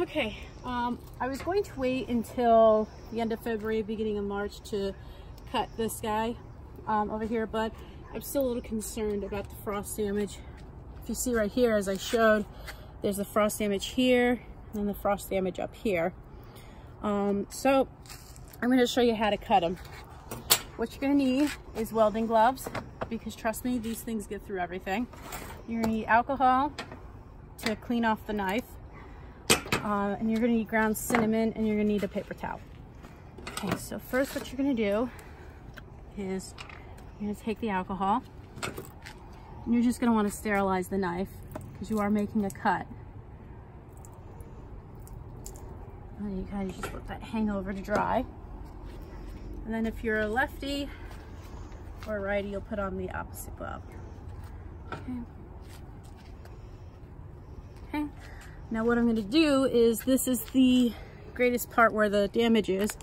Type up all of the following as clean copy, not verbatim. Okay, I was going to wait until the end of February, beginning of March to cut this guy over here, but I'm still a little concerned about the frost damage. If you see right here, as I showed, there's the frost damage here and then the frost damage up here. So I'm going to show you how to cut them. What you're going to need is welding gloves, because trust me, these things get through everything. You're going to need alcohol to clean off the knife, and you're going to need ground cinnamon, and you're going to need a paper towel. Okay, so first what you're going to do is you're going to take the alcohol, and you're just going to want to sterilize the knife because you are making a cut. And you kind of just let that hang over to dry. And then if you're a lefty or a righty, you'll put on the opposite glove. Okay. Okay. Now what I'm going to do is, this is the greatest part where the damage is,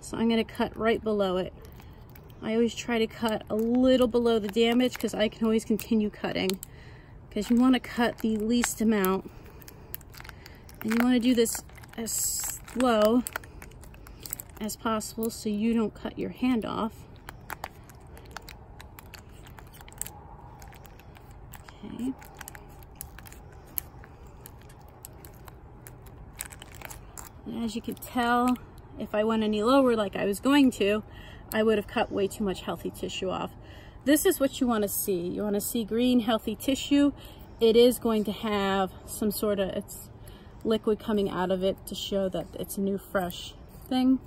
so I'm going to cut right below it. I always try to cut a little below the damage because I can always continue cutting, because you want to cut the least amount, and you want to do this as slow as possible so you don't cut your hand off. Okay. And as you can tell, if I went any lower like I was going to, I would have cut way too much healthy tissue off. This is what you want to see. You want to see green, healthy tissue. It is going to have some sort of its liquid coming out of it to show that it's a new, fresh thing.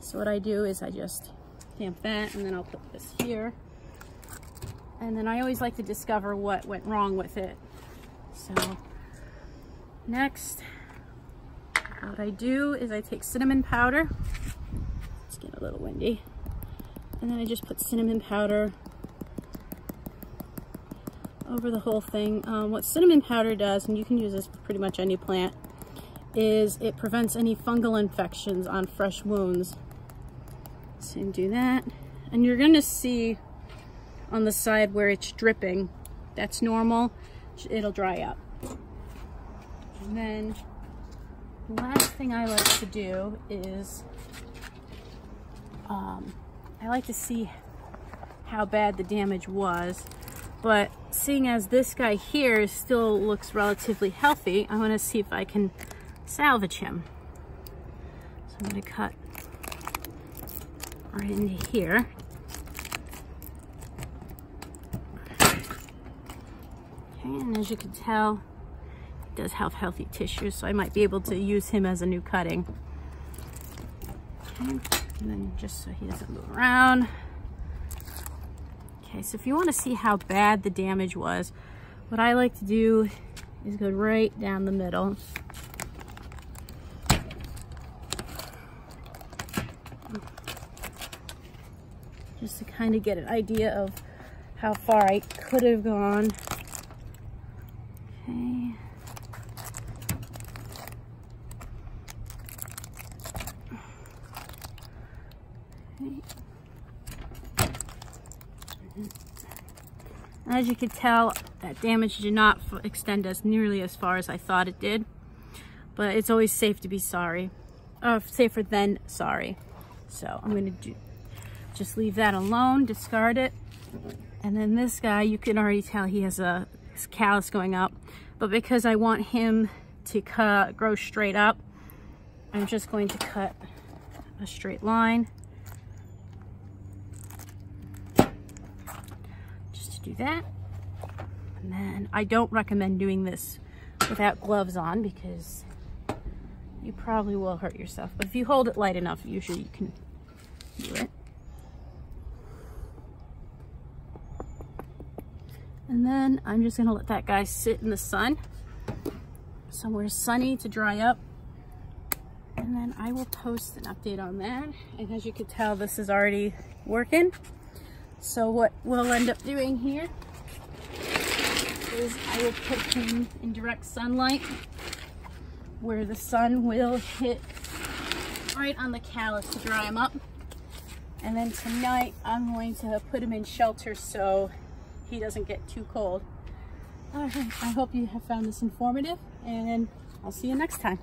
So what I do is I just damp that, and then I'll put this here. And then I always like to discover what went wrong with it. So next, what I do is I take cinnamon powder. It's getting a little windy. And then I just put cinnamon powder over the whole thing. What cinnamon powder does, and you can use this for pretty much any plant, is it prevents any fungal infections on fresh wounds. So you do that. And you're gonna see on the side where it's dripping, that's normal. It'll dry up. And then the last thing I like to do is I like to see how bad the damage was, but seeing as this guy here still looks relatively healthy, I want to see if I can salvage him. So I'm going to cut right into here. Okay, and as you can tell, it does have healthy tissue, so I might be able to use him as a new cutting. Okay. And then just so he doesn't move around. Okay, so if you want to see how bad the damage was, what I like to do is go right down the middle. Just to kind of get an idea of how far I could have gone. Okay. As you can tell, that damage did not extend as nearly as far as I thought it did, but it's always safe to be sorry, safer than sorry. So I'm going to just leave that alone, discard it. And then this guy, you can already tell he has a callus going up, but because I want him to grow straight up, I'm just going to cut a straight line. Do that, and then I don't recommend doing this without gloves on because you probably will hurt yourself, but if you hold it light enough, usually you can do it. And then I'm just gonna let that guy sit in the sun somewhere sunny to dry up, and then I will post an update on that. And as you can tell, this is already working. So what we'll end up doing here is I will put him in direct sunlight where the sun will hit right on the callus to dry him up. And then tonight I'm going to put him in shelter so he doesn't get too cold. All right, I hope you have found this informative, and I'll see you next time.